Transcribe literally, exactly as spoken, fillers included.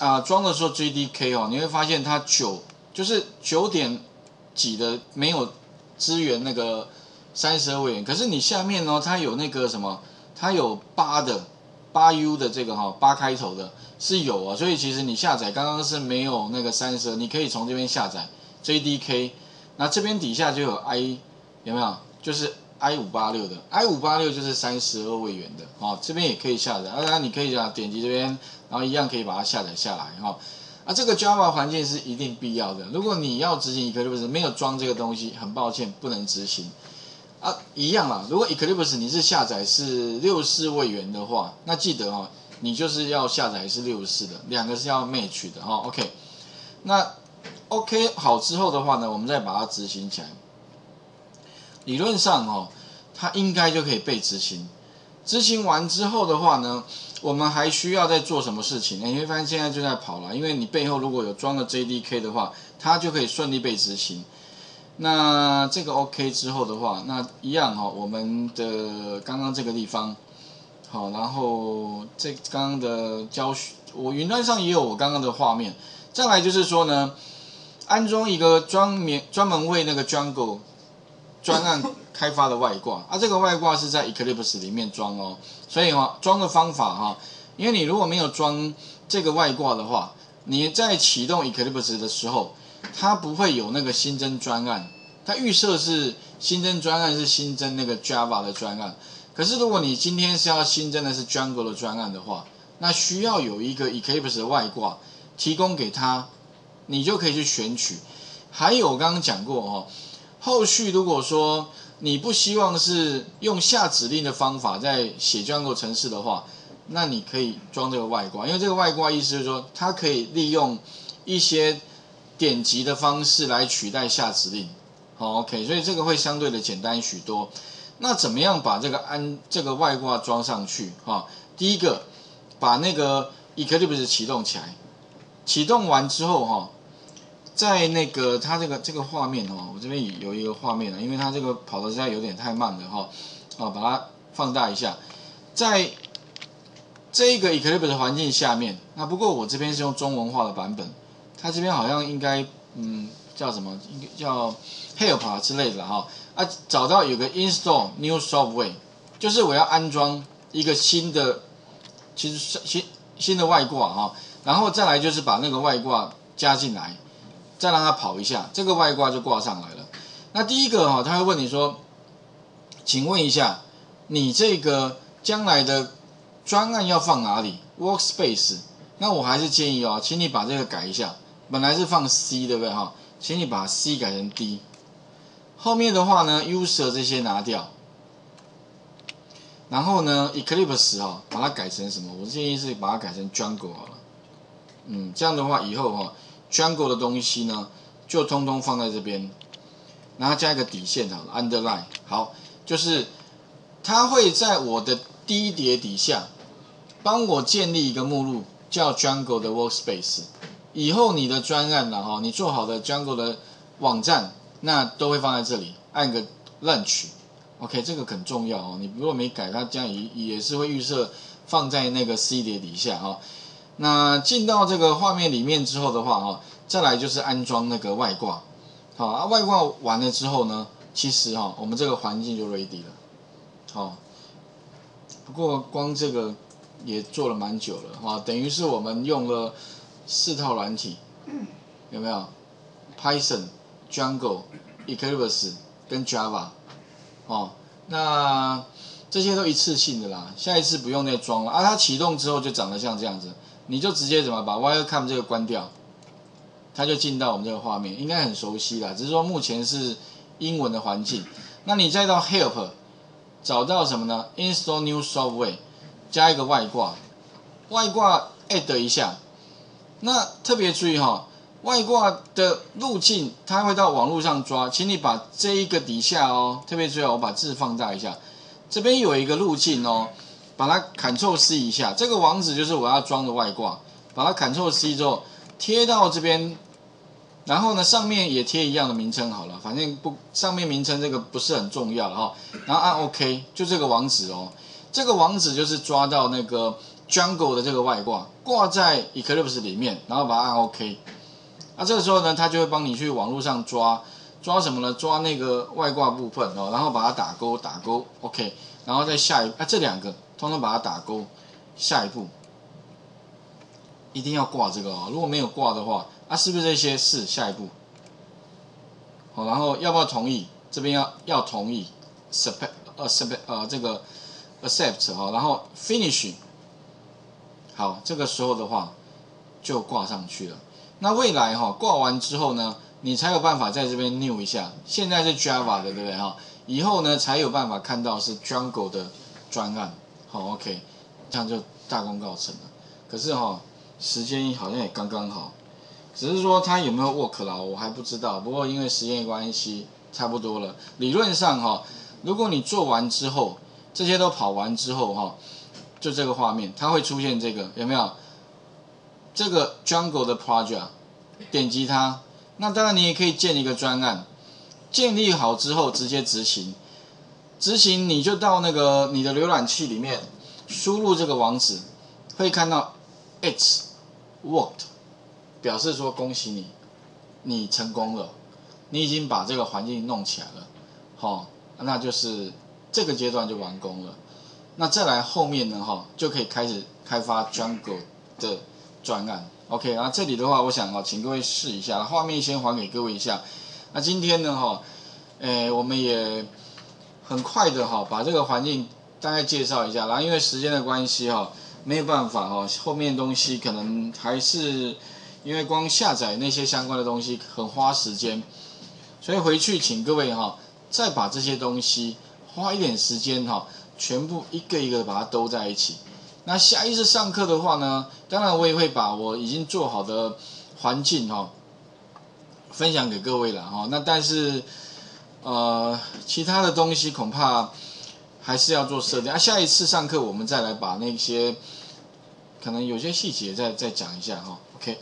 啊、呃、装的时候 J D K 哦，你会发现它九就是九点几的没有支援那个三十二位元，可是你下面呢，它有那个什么，它有八的八 U 的这个哈、哦，八开头的是有啊，所以其实你下载刚刚是没有那个三十二，你可以从这边下载 J D K， 那这边底下就有 I 有没有？就是 I 五八六 的 I 五八六 就是三十二位元的哦，这边也可以下载，当然你可以啊点击这边，然后一样可以把它下载下来哈、哦。啊，这个 Java 环境是一定必要的，如果你要执行 Eclipse 没有装这个东西，很抱歉不能执行。 啊，一样啦。如果 Eclipse 你是下载是六十四位元的话，那记得哦，你就是要下载是六十四的，两个是要 match 的哈、哦。OK， 那 OK 好之后的话呢，我们再把它执行起来。理论上哦，它应该就可以被执行。执行完之后的话呢，我们还需要再做什么事情？你会发现现在就在跑了，因为你背后如果有装了 J D K 的话，它就可以顺利被执行。 那这个 OK 之后的话，那一样哦，我们的刚刚这个地方，好，然后这刚刚的教学，我云端上也有我刚刚的画面。再来就是说呢，安装一个专门专门为那个 Django 专案开发的外挂啊，这个外挂是在 Eclipse 里面装哦，所以哈、哦，装的方法哈、哦，因为你如果没有装这个外挂的话，你在启动 Eclipse 的时候。 它不会有那个新增专案，它预设是新增专案是新增那个 Java 的专案。可是如果你今天是要新增的是 Django 的专案的话，那需要有一个 Eclipse 的外挂提供给它，你就可以去选取。还有我刚刚讲过哦，后续如果说你不希望是用下指令的方法在写 Django 程式的话，那你可以装这个外挂，因为这个外挂意思就是说它可以利用一些。 点击的方式来取代下指令，好 ，OK， 所以这个会相对的简单许多。那怎么样把这个安这个外挂装上去？哈、哦，第一个把那个 Eclipse 启动起来，启动完之后哈、哦，在那个它这个这个画面哦，我这边有一个画面了，因为它这个跑的实在有点太慢了哈，啊、哦，把它放大一下，在这个 Eclipse 的环境下面，那不过我这边是用中文化的版本。 它这边好像应该，嗯，叫什么？应该叫 help 啊之类的哈、哦。啊，找到有个 install new software， 就是我要安装一个新的，其实新新的外挂哈、哦。然后再来就是把那个外挂加进来，再让它跑一下，这个外挂就挂上来了。那第一个哈、哦，他会问你说，请问一下，你这个将来的专案要放哪里 ？Workspace？ 那我还是建议哦，请你把这个改一下。 本来是放 C 对不对哈？请你把 C 改成 D， 后面的话呢 ，user 这些拿掉，然后呢 ，Eclipse 哈、哦，把它改成什么？我建议是把它改成 Django 好了。嗯，这样的话以后哈、哦、，Django 的东西呢，就通通放在这边，然后加一个底线好了 ，underline 好，就是它会在我的 D 碟底下帮我建立一个目录，叫 Django 的 Workspace。 以后你的专案了哈，你做好的 Django 的网站，那都会放在这里，按个 launch，OK， 这个很重要哦。你如果没改，它这样也也是会预设放在那个 C 碟底下哈。那进到这个画面里面之后的话哈，再来就是安装那个外挂，好啊，外挂完了之后呢，其实哈，我们这个环境就 ready 了，好。不过光这个也做了蛮久了哈，等于是我们用了。 四套软体，有没有 ？Python、Django、Eclipse 跟 Java， 哦，那这些都一次性的啦，下一次不用再装了啊。它启动之后就长得像这样子，你就直接怎么把 Wirecam 这个关掉，它就进到我们这个画面，应该很熟悉啦。只是说目前是英文的环境，那你再到 Help 找到什么呢 ？Install New Software 加一个外挂，外挂 add 一下。 那特别注意哈、哦，外挂的路径它会到网络上抓，请你把这一个底下哦，特别注意哦，我把字放大一下，这边有一个路径哦，把它 Ctrl C 一下，这个网址就是我要装的外挂，把它 Ctrl C 之后贴到这边，然后呢上面也贴一样的名称好了，反正不上面名称这个不是很重要了哈、哦，然后按 OK， 就这个网址哦，这个网址就是抓到那个。Django 的这个外挂挂在 Eclipse 里面，然后把它按 OK。那、啊、这个时候呢，它就会帮你去网络上抓抓什么呢？抓那个外挂部分哦，然后把它打勾打勾 OK， 然后再下一啊这两个通通把它打勾，下一步一定要挂这个哦，如果没有挂的话，啊是不是这些是下一步？好、哦，然后要不要同意？这边要要同意 ，accept 呃 accept 呃这个 accept 哈、哦，然后 finish。好，这个时候的话就挂上去了。那未来哈、哦、挂完之后呢，你才有办法在这边 new 一下。现在是 Java 的，对不对哈？以后呢才有办法看到是 Django 的专案。好 ，OK， 这样就大功告成了。可是哈、哦、时间好像也刚刚好，只是说它有没有 work 啦，我还不知道。不过因为实验关系，差不多了。理论上哈、哦，如果你做完之后，这些都跑完之后哈、哦。就这个画面，它会出现这个有没有？这个 Django 的 project， 点击它。那当然你也可以建一个专案，建立好之后直接执行。执行你就到那个你的浏览器里面，输入这个网址，会看到 It's worked， 表示说恭喜你，你成功了，你已经把这个环境弄起来了。好、哦，那就是这个阶段就完工了。那再来后面呢，哈，就可以开始开发 Django 的专案。OK， 那这里的话，我想哦，请各位试一下，画面先还给各位一下。那今天呢，哈，诶，我们也很快的哈，把这个环境大概介绍一下。然后因为时间的关系哈，没有办法哈，后面东西可能还是因为光下载那些相关的东西很花时间，所以回去请各位哈，再把这些东西花一点时间哈。全部一个一个把它兜在一起。那下一次上课的话呢，当然我也会把我已经做好的环境哈、哦、分享给各位了哈、哦。那但是呃其他的东西恐怕还是要做设定啊。下一次上课我们再来把那些可能有些细节再再讲一下哈、哦。OK。